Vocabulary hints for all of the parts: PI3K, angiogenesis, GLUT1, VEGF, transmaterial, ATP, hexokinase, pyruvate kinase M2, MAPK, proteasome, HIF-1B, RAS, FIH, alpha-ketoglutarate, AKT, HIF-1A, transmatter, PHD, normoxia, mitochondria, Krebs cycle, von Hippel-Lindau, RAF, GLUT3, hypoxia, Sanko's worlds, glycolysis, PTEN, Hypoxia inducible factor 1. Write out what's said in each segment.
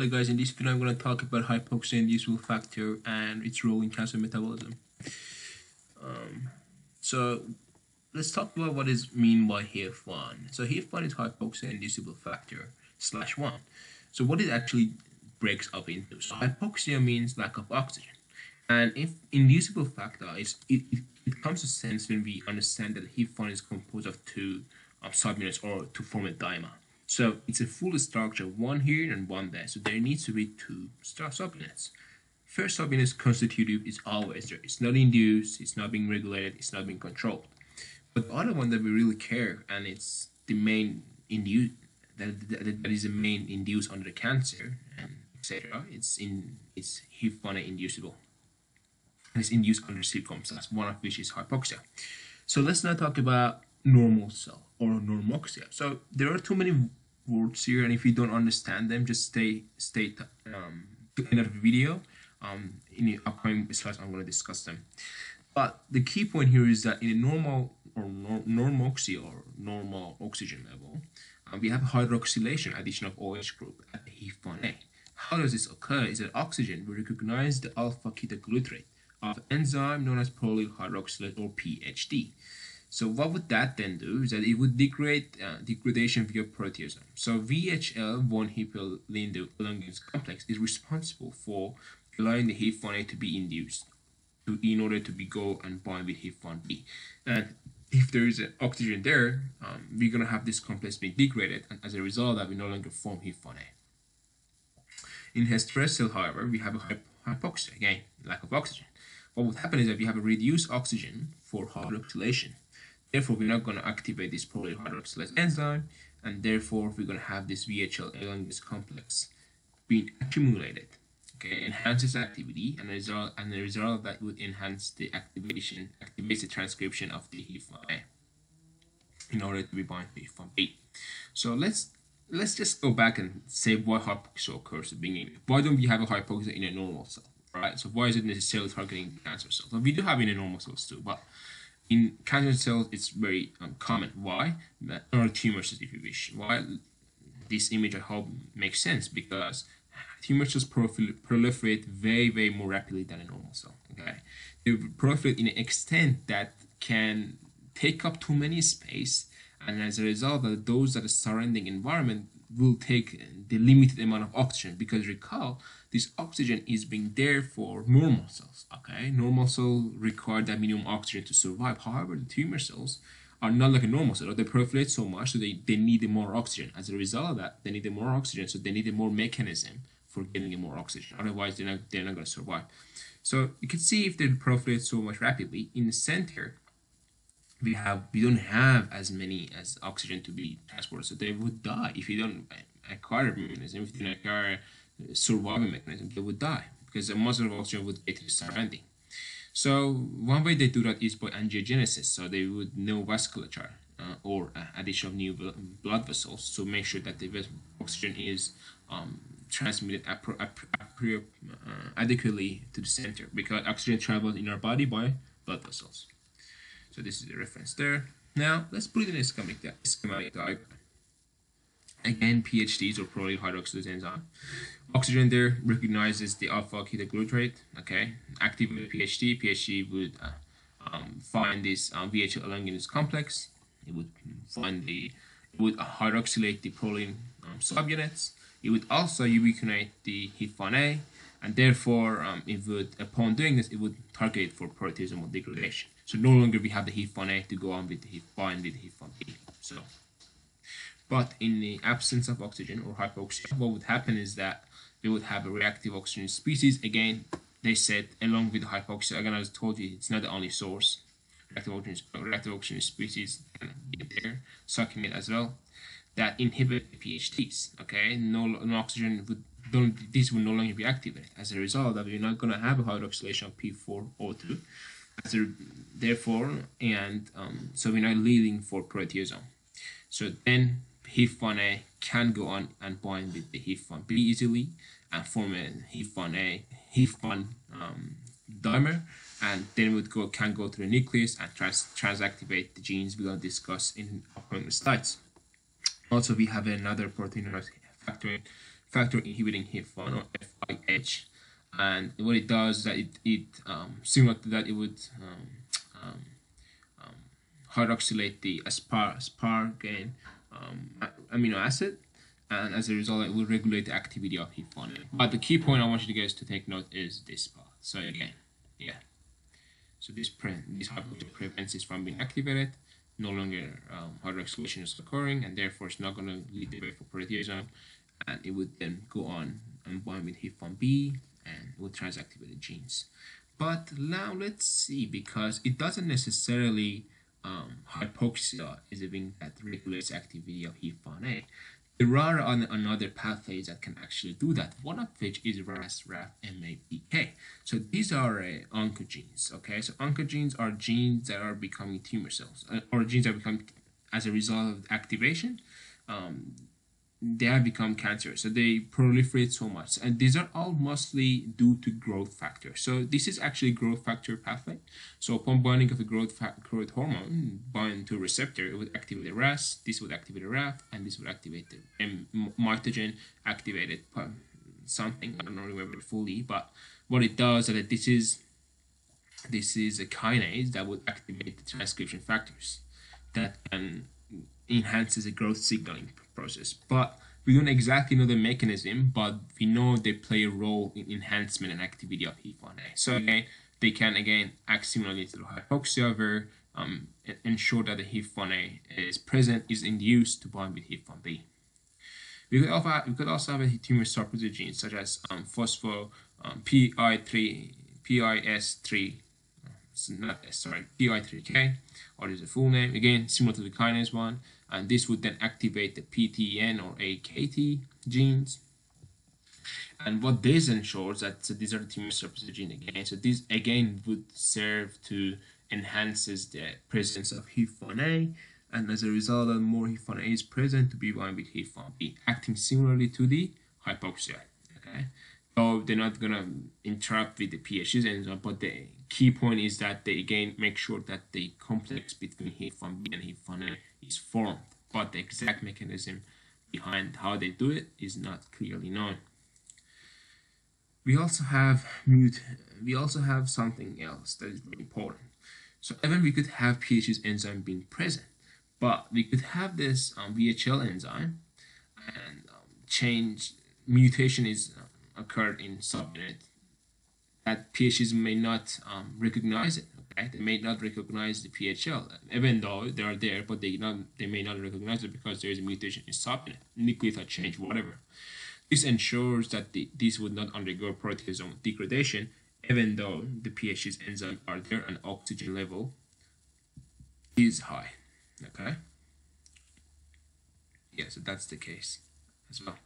Hello guys, in this video I'm going to talk about hypoxia inducible factor and its role in cancer metabolism. So let's talk about what is mean by HIF-1. So HIF-1 is hypoxia inducible factor /1. So what it actually breaks up into. So hypoxia means lack of oxygen, and if inducible factor is it comes to sense when we understand that HIF-1 is composed of two subunits or to form a dimer. So it's a full structure, one here and one there. So there needs to be two subunits. First subunit constitutive is always there. It's not induced, it's not being regulated, it's not being controlled. But the other one that we really care, and it's the main induce that is the main induced under the cancer and etc. It's HIF-1A inducible. And it's induced under circumstances, one of which is hypoxia. So let's now talk about normal cell or normoxia. So there are too many words here, and if you don't understand them, just stay to the end of the video. In the upcoming slides I'm going to discuss them, but the key point here is that in a normal or normoxia or normal oxygen level, we have hydroxylation, addition of OH group at the HIF-1A. How does this occur is that oxygen will recognize the alpha-ketoglutarate of enzyme known as prolyl hydroxylase or PHD. So what would that then do is that it would degrade degradation via proteasome. So VHL, von Hippel-Lindau elongation complex, is responsible for allowing the HIF-1A to be induced in order to go and bind with HIF-1B. And if there is an oxygen there, we're going to have this complex being degraded, and as a result that we no longer form HIF-1A. In hypoxia cell, however, we have a hypoxia, again, lack of oxygen. What would happen is that we have a reduced oxygen for hydroxylation. Therefore, we're not going to activate this prolyl hydroxylase enzyme, and therefore we're going to have this VHL elongation complex being accumulated. Okay, enhances activity, and the result of that would enhance the activation, activates the transcription of the HIF-1A in order to be bound to HIF-1B. So let's just go back and say why hypoxia occurs at the beginning. Why don't we have a hypoxia in a normal cell, right? So why is it necessarily targeting cancer cells? Well, we do have it in normal cells too, but in cancer cells, it's very common. Why? Or tumor cells, if you wish. Why? This image, I hope, makes sense, because tumor cells proliferate very, very more rapidly than a normal cell. Okay, they proliferate in an extent that can take up too many space, and as a result, those that are surrounding environment will take the limited amount of oxygen, because recall, this oxygen is being there for normal cells. Okay, normal cells require that minimum oxygen to survive. However, the tumor cells are not like a normal cell. They proliferate so much, so they need more oxygen. As a result of that, they need more oxygen, so they need more mechanism for getting more oxygen. Otherwise, they're not going to survive. So you can see, if they proliferate so much rapidly, in the center we don't have as many as oxygen to be transported, so they would die. If you don't acquire a mechanism, if you don't acquire a survival mechanism, they would die, because the most of oxygen would get to the surrounding. So one way they do that is by angiogenesis. So they would neovasculature or addition of new blood vessels to make sure that the oxygen is transmitted adequately to the center, because oxygen travels in our body by blood vessels. So this is the reference there. Now let's put it in a schematic diagram. Again, PHDs or prolyl hydroxylase enzyme. Oxygen there recognizes the alpha-ketoglutarate. Okay, activate PHD. PHD would find this VHL elongation complex. It would find it would hydroxylate the proline subunits. It would also ubiquinate the HIF-1A, and therefore it would, upon doing this, it would target for proteasomal degradation. So no longer we have the HIF-1A to go on with the HIF-1B. So, but in the absence of oxygen or hypoxia, what would happen is that we would have a reactive oxygen species. Again, they said along with the hypoxia. Again, as I told you, it's not the only source. Reactive oxygen species can be there, sucking it as well, that inhibit the PHDs. Okay, no oxygen would. These will no longer be activated. As a result, that we're not going to have a hydroxylation of P4O2. So we're not leading for proteasome. So then HIF-1A can go on and bind with the HIF-1B easily and form a HIF-1 dimer, and then would can go to the nucleus and transactivate the genes we will discuss in upcoming slides. Also, we have another protein factor factor inhibiting HIF-1 or FIH. And what it does is that it similar to that, it would hydroxylate the asparagine amino acid, and as a result, it will regulate the activity of HIF-1A. But the key point I want you guys to take note is this part. So again, so this hypoxia prevents it from being activated. No longer hydroxylation is occurring, and therefore it's not going to lead the way for proteasome, and it would then go on and bind with HIF-1B, and it would transactivate the genes. But now let's see, because it doesn't necessarily hypoxia is a thing that regulates activity of HIF-1A. There are another pathways that can actually do that, one of which is RAS, RAF, MAPK. So these are oncogenes, okay? So oncogenes are genes that are becoming tumor cells, or genes that become, as a result of activation, they have become cancer. So they proliferate so much. And these are all mostly due to growth factor. So this is actually growth factor pathway. So upon binding of a growth hormone, bind to a receptor, it would activate the RAS, this would activate the RAF, and this would activate the mitogen activated something. I don't remember fully, but what it does is that this is a kinase that would activate the transcription factors that can enhances the growth signaling process. But we don't exactly know the mechanism, but we know they play a role in enhancement and activity of HIF-1A. So again, they can again act similarly to the hypoxia, where ensure that the HIF-1A is present, is induced to bind with HIF-1B. We could also have a tumor suppressor gene such as PI3K, or is the full name, again similar to the kinase one, and this would then activate the PTEN or AKT genes. And what this ensures that, so these are the tumor suppressor gene again, so this again would serve to enhances the presence of HIF-1A, and as a result, more HIF-1A is present to be bound with HIF-1B, acting similarly to the hypoxia. Okay, so they're not gonna interact with the PHDs enzyme, but the key point is that they again make sure that the complex between HIF-1B and HIF-1A is formed, but the exact mechanism behind how they do it is not clearly known. We also have something else that is very important. So even we could have PHDs enzyme being present, but we could have this VHL enzyme, and mutation is occurred in subunit that PHDs may not recognize it. Okay, they may not recognize the PHL, even though they are there, but they may not recognize it because there is a mutation in subunit, nucleotide change, whatever. This ensures that these would not undergo proteasome degradation, even though the PHDs enzyme are there and oxygen level is high. Okay, yeah, so that's the case as well.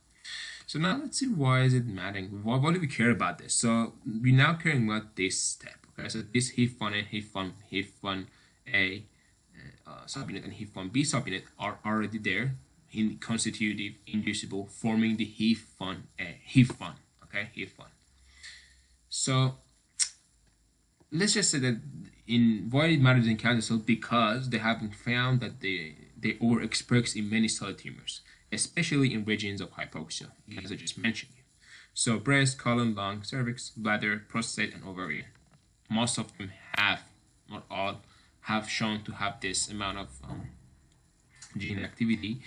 So now let's see, why is it mattering? Why do we care about this? So we're now caring about this step. Okay, so this HIF-1A, HIF-1A subunit and HIF-1B subunit are already there in constitutive, inducible, forming the HIF-1A. Okay, HIF-1. So let's just say that why it matters in cancer cells, because they have been found that they overexpress in many solid tumors, especially in regions of hypoxia, as I just mentioned. So breast, colon, lung, cervix, bladder, prostate, and ovarian. Most of them have, not all, have shown to have this amount of gene activity,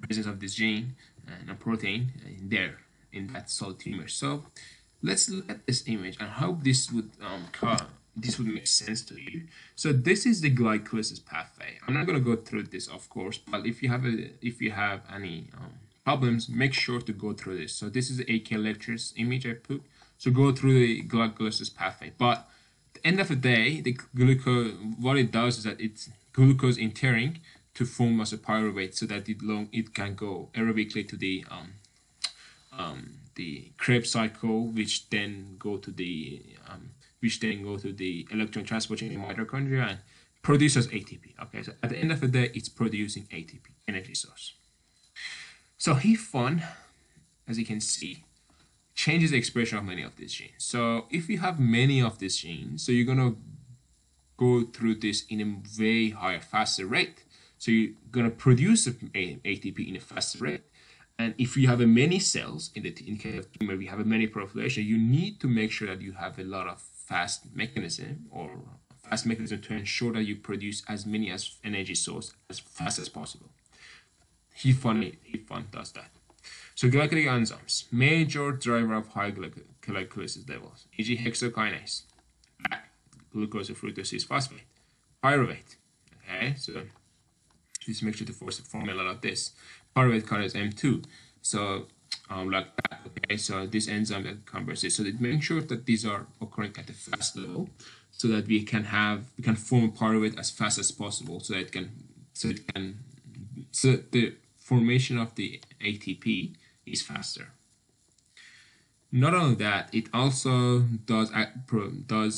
presence of this gene and a protein there in that solid tumor. So let's look at this image and hope this would make sense to you. So this is the glycolysis pathway. I'm not going to go through this, of course, but if you have any problems, make sure to go through this. So this is the AK lectures image I put. So go through the glycolysis pathway. But at the end of the day, the glucose, what it does is that it's glucose entering to form as a pyruvate, so that it can go aerobically to the Krebs cycle, which then go to the electron transport chain in mitochondria and produces ATP. Okay, so at the end of the day, it's producing ATP, energy source. So HIF-1, as you can see, changes the expression of many of these genes. So if you have many of these genes, so you're gonna go through this in a way higher, faster rate. So you're gonna produce ATP in a faster rate, And if you have many cells, in the case of tumor, we have many proliferation, you need to make sure that you have a lot of fast mechanism or fast mechanism to ensure that you produce as many as energy source as fast as possible. HIF-1 does that. So glycolytic enzymes, major driver of high glycolysis levels, e.g. hexokinase, glucose fructose 6-phosphate, pyruvate. Okay, so just make sure to form a lot of this. Pyruvate kinase M2. So like that, okay, so this enzyme that converts it. So make sure that these are occurring at the fast level so that we can form pyruvate as fast as possible so that it can so the formation of the ATP is faster. Not only that, it also does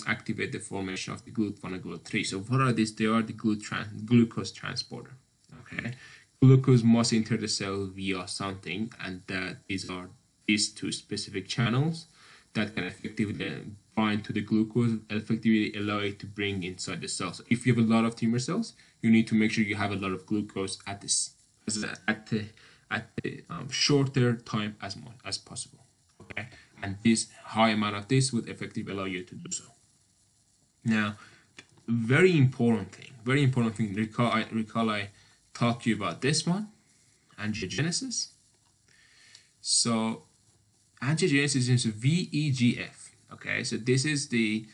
activate the formation of the GLUT1 and GLUT3. So what are these? They are the glucose transporter. Okay, glucose must enter the cell via something, and that these two specific channels that can effectively bind to the glucose, effectively allow it to bring inside the cell. So if you have a lot of tumor cells, you need to make sure you have a lot of glucose at this at the shorter time as much as possible. Okay, and this high amount of this would effectively allow you to do so. Now, very important thing. Recall I talked to you about this one, angiogenesis. So angiogenesis is VEGF. Okay, so this is the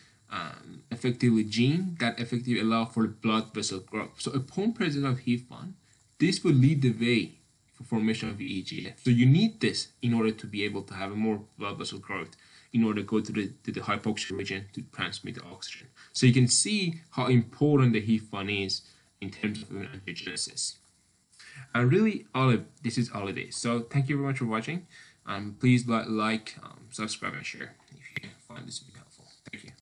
effectively gene that effectively allow for blood vessel growth. So upon presence of HIF-1, this will lead the way for formation of VEGF. So you need this in order to be able to have a more blood vessel growth, in order to go to the hypoxia region to transmit the oxygen. So you can see how important the HIF-1 is in terms of angiogenesis. And really, this is all it is. So thank you very much for watching. Please like, subscribe, and share if you find this video.